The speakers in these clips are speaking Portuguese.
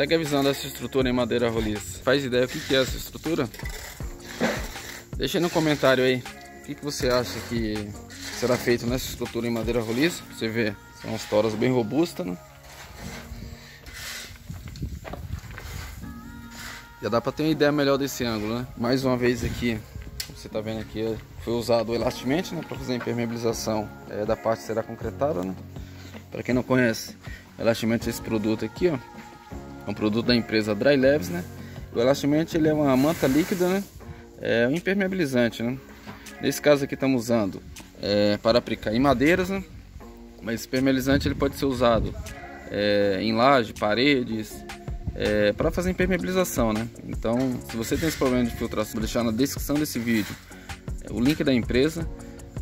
Pega a visão dessa estrutura em madeira roliça. Faz ideia o que é essa estrutura? Deixa aí no comentário aí o que você acha que será feito nessa estrutura em madeira roliça. Você vê, são as toras bem robustas, né? Já dá para ter uma ideia melhor desse ângulo, né? Mais uma vez aqui, você está vendo aqui, foi usado o Elastiment, né, para fazer a impermeabilização da parte que será concretada, né? Para quem não conhece, o Elastiment é esse produto aqui, ó. É um produto da empresa Dry Leves, né? O Elastiment, ele é uma manta líquida, né? É um impermeabilizante, né? Nesse caso aqui estamos usando para aplicar em madeiras, né? Mas esse impermeabilizante ele pode ser usado em laje, paredes, para fazer impermeabilização, né? Então, se você tem esse problema de filtração, vou deixar na descrição desse vídeo o link da empresa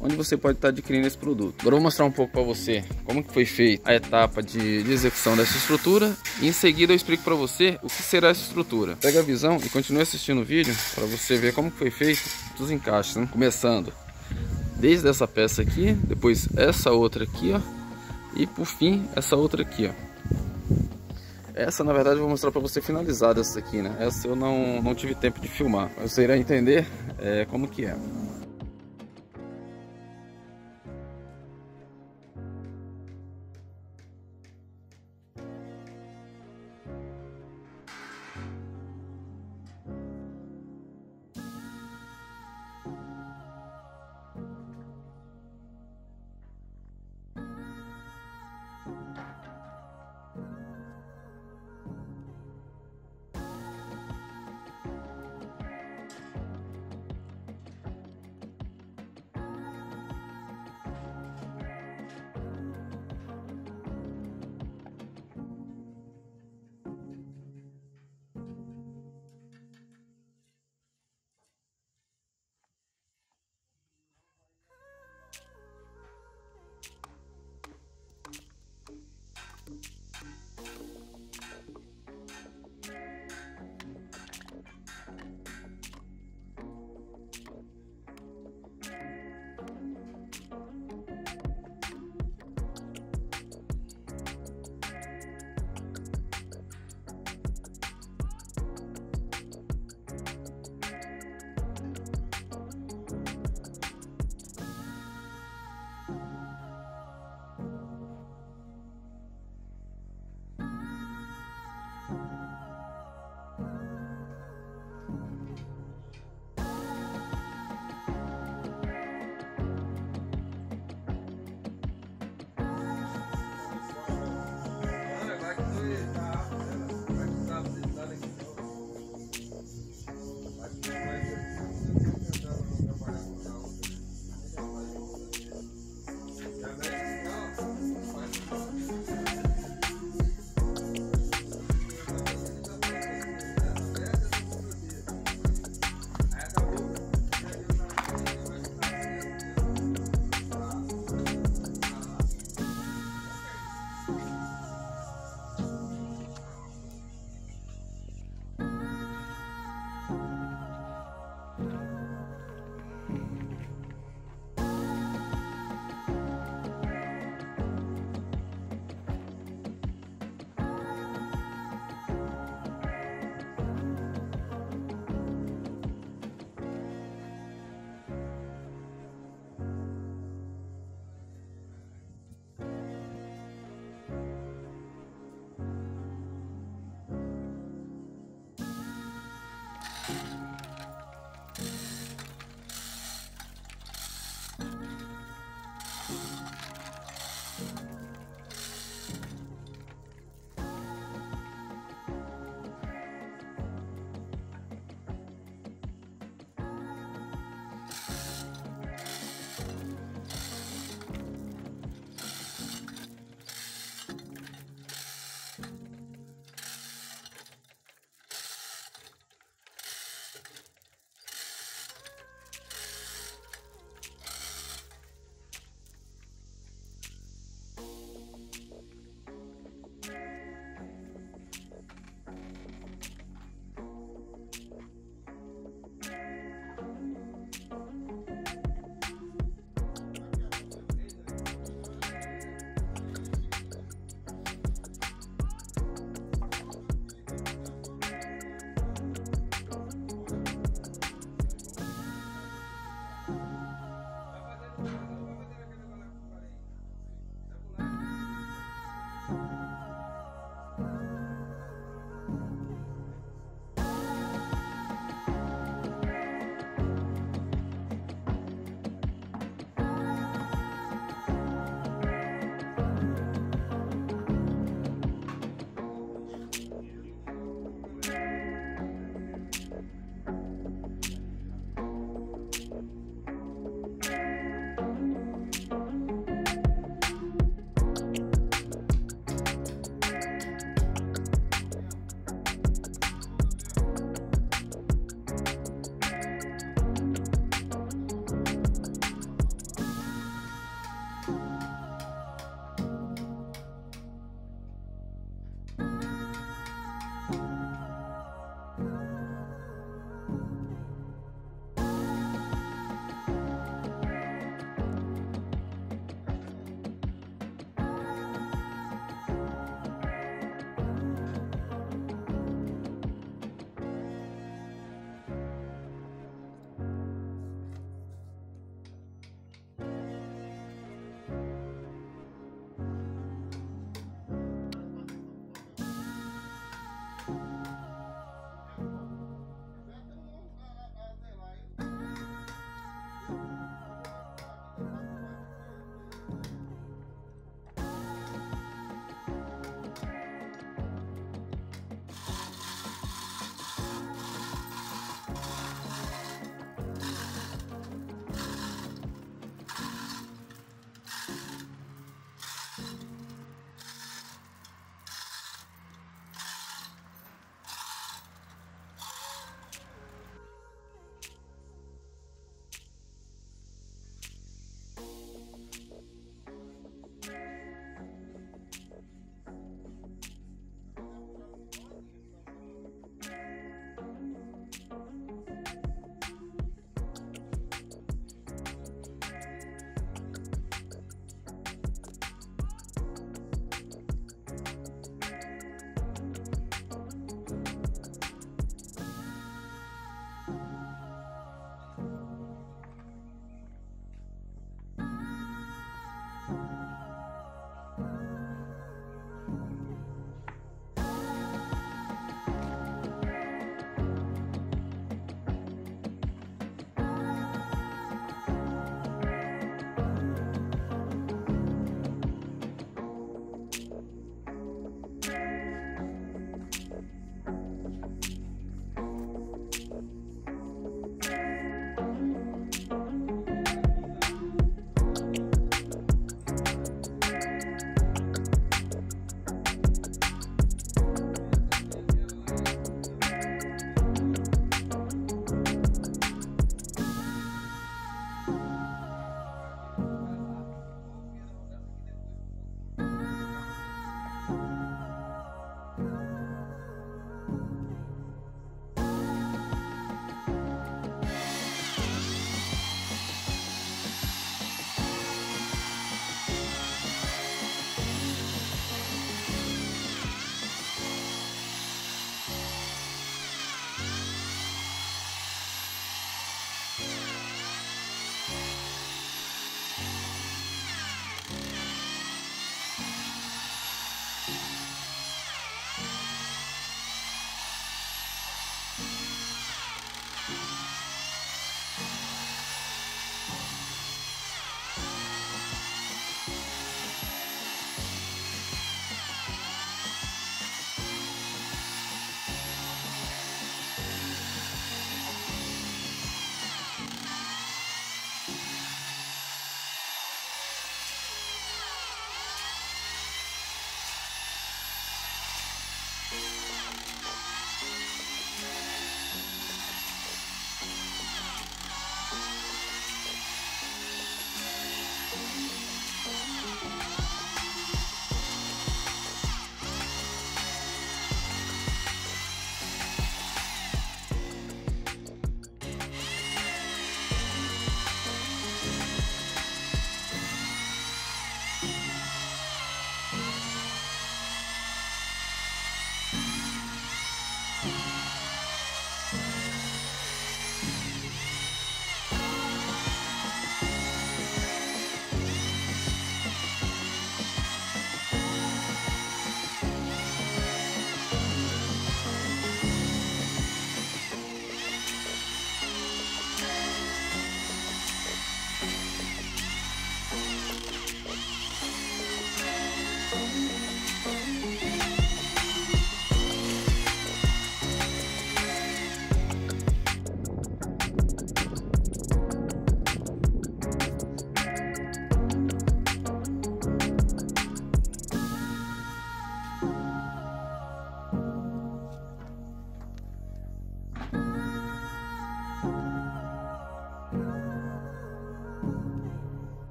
onde você pode estar adquirindo esse produto. Agora eu vou mostrar um pouco para você como que foi feita a etapa de execução dessa estrutura e em seguida eu explico para você o que será essa estrutura. Pega a visão e continue assistindo o vídeo para você ver como que foi feito os encaixes, né? Começando desde essa peça aqui, depois essa outra aqui, ó, e por fim essa outra aqui, ó. Essa, na verdade, eu vou mostrar para você finalizada essa aqui, né? Essa eu não tive tempo de filmar, mas você irá entender como que é.